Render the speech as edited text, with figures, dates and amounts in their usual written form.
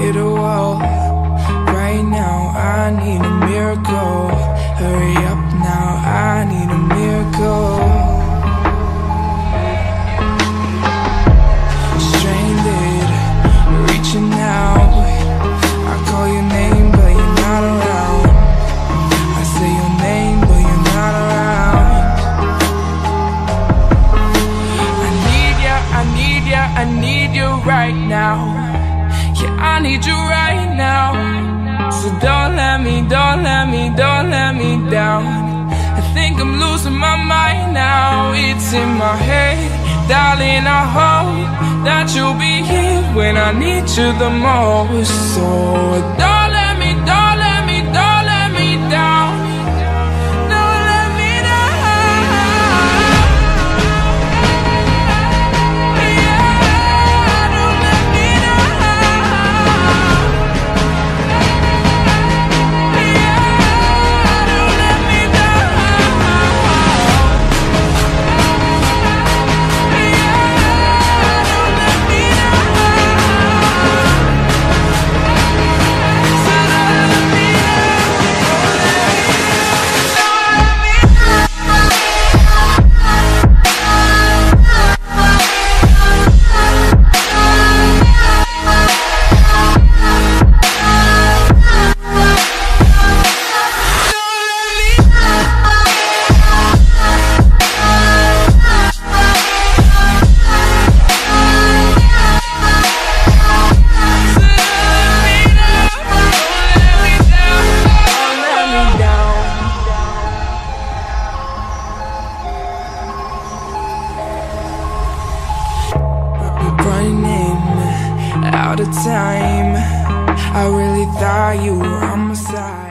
hit a wall. Right now I need a miracle. Hurry up now, I need a miracle. Stranded, reaching out. I call your name but you're not around. I say your name but you're not around. I need ya, I need ya, I need you right now. Yeah, I need you right now. So don't let me, don't let me, don't let me down. I think I'm losing my mind now. It's in my head, darling, I hope that you'll be here when I need you the most. So don't let me, don't let me, don't let me down. Don't let me down. Out of time, I really thought you were on my side.